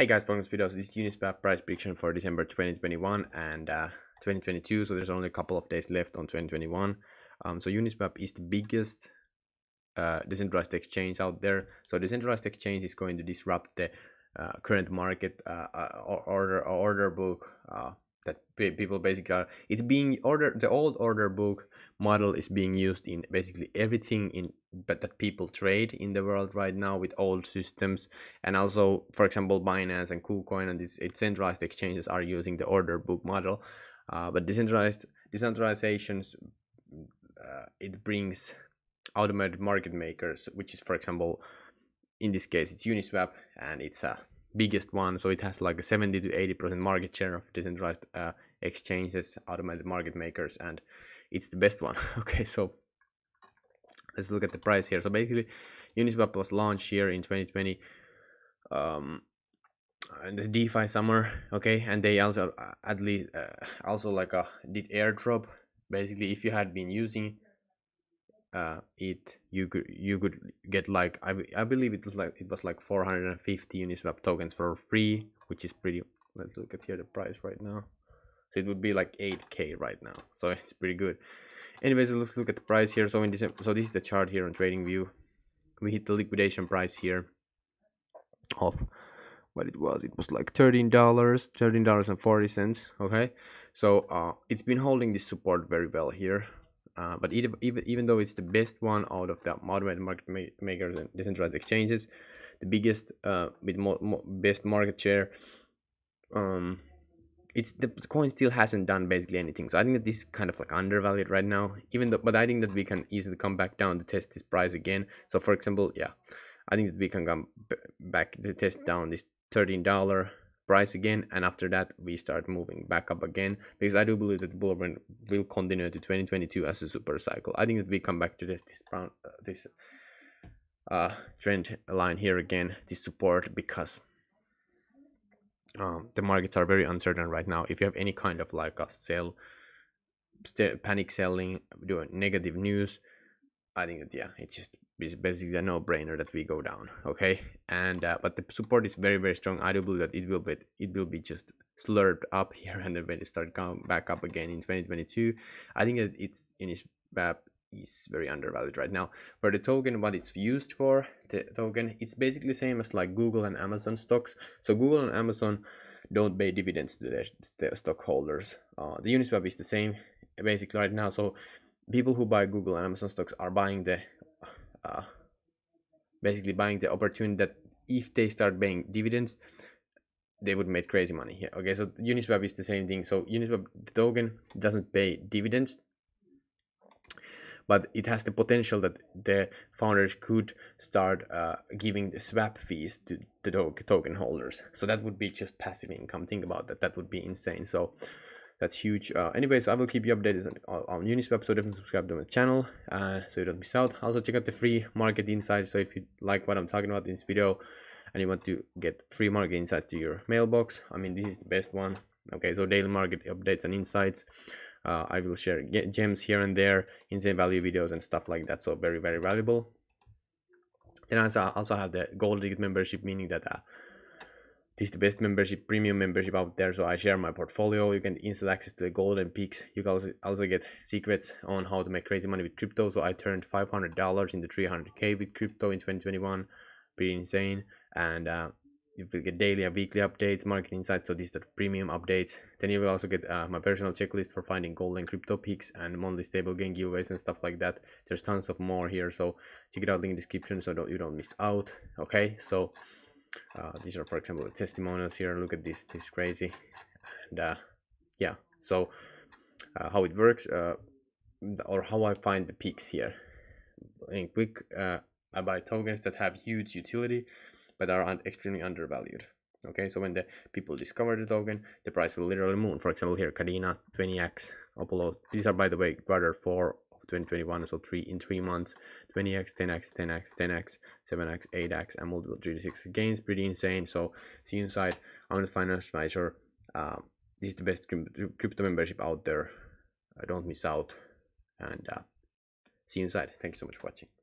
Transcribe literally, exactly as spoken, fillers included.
Hey guys, welcome to this video. So this is Uniswap price prediction for December twenty twenty-one and uh, twenty twenty-two. So there's only a couple of days left on twenty twenty-one. Um, so Uniswap is the biggest uh, decentralized exchange out there. So decentralized exchange is going to disrupt the uh, current market uh, order order book uh, that people basically are. It's being ordered. The old order book model is being used in basically everything in but that people trade in the world right now with old systems, and also for example Binance and KuCoin and these centralized exchanges are using the order book model, uh, but decentralized decentralizations uh, it brings automated market makers, which is for example in this case it's Uniswap, and it's a biggest one, so it has like a seventy to eighty percent market share of decentralized uh, exchanges, automated market makers, and it's the best one. Okay, so let's look at the price here. So basically Uniswap was launched here in twenty twenty, um in this DeFi summer, okay, and they also uh, at least uh, also like a did airdrop. Basically if you had been using uh it, you could you could get like I, I believe it was like it was like four hundred fifty Uniswap tokens for free, which is pretty. Let's look at here the price right now. So it would be like eight K right now, so it's pretty good. Anyways, let's look at the price here. So in December, so this is the chart here on TradingView. We hit the liquidation price here of what it was. It was like thirteen dollars, thirteen dollars and forty cents. Okay, so uh, it's been holding this support very well here. Uh, but even even though it's the best one out of the automated market ma makers and decentralized exchanges, the biggest uh, with more, more best market share, um. It's the coin still hasn't done basically anything, so I think that this is kind of like undervalued right now, even though, but I think that we can easily come back down to test this price again. So for example, yeah, I think that we can come back to test down this thirteen dollar price again, and after that we start moving back up again, because I do believe that the bull run will continue to twenty twenty-two as a super cycle. I think that we come back to test this brown uh, this uh trend line here again, this support, because Um, the markets are very uncertain right now. If you have any kind of like a sell, panic selling, doing negative news, I think that yeah, it's just it's basically a no-brainer that we go down. Okay, and uh, but the support is very very strong. I do believe that it will be it will be just slurred up here, and then when it start coming back up again in twenty twenty-two, I think that it's in its uh, is very undervalued right now. For the token, what it's used for, the token, it's basically same as like Google and Amazon stocks. So Google and Amazon don't pay dividends to their stockholders. Uh, the Uniswap is the same basically right now. So people who buy Google and Amazon stocks are buying the uh, basically buying the opportunity that if they start paying dividends, they would make crazy money here. Okay, so Uniswap is the same thing. So Uniswap, the token, doesn't pay dividends, but it has the potential that the founders could start uh, giving the swap fees to the token holders. So that would be just passive income. Think about that. That would be insane. So that's huge. Uh, anyways, I will keep you updated on, on Uniswap. So definitely subscribe to my channel uh, so you don't miss out. Also check out the free market insights. So if you like what I'm talking about in this video and you want to get free market insights to your mailbox, I mean, this is the best one. Okay, so daily market updates and insights. Uh, I will share gems here and there, insane value videos and stuff like that. So very, very valuable. And I also have the gold ticket membership, meaning that uh, this is the best membership, premium membership out there. So I share my portfolio. You can instant access to the golden peaks. You can also, also get secrets on how to make crazy money with crypto. So I turned five hundred dollars into three hundred K with crypto in twenty twenty-one. Pretty insane. And uh, you will get daily and weekly updates, market insights, so these are the premium updates. Then you will also get uh, my personal checklist for finding gold and crypto peaks and monthly stable gain giveaways and stuff like that. There's tons of more here, so check it out, link in the description, so don't, you don't miss out. Okay, so uh, these are for example the testimonials here. Look at this, this is crazy. And uh, yeah, so uh, how it works uh, or how I find the peaks here. In quick, uh, I buy tokens that have huge utility but are un extremely undervalued. Okay, so when the people discover the token, the price will literally moon. For example, here Cardina twenty X, Apollo. These are by the way quarter four of twenty twenty-one, so three in three months. twenty X, ten X, ten X, ten X, seven X, eight X, and multiple three to six gains. Pretty insane. So see you inside. I'm the financial advisor. Um, this is the best crypto membership out there. Uh, don't miss out. And uh, see you inside. Thank you so much for watching.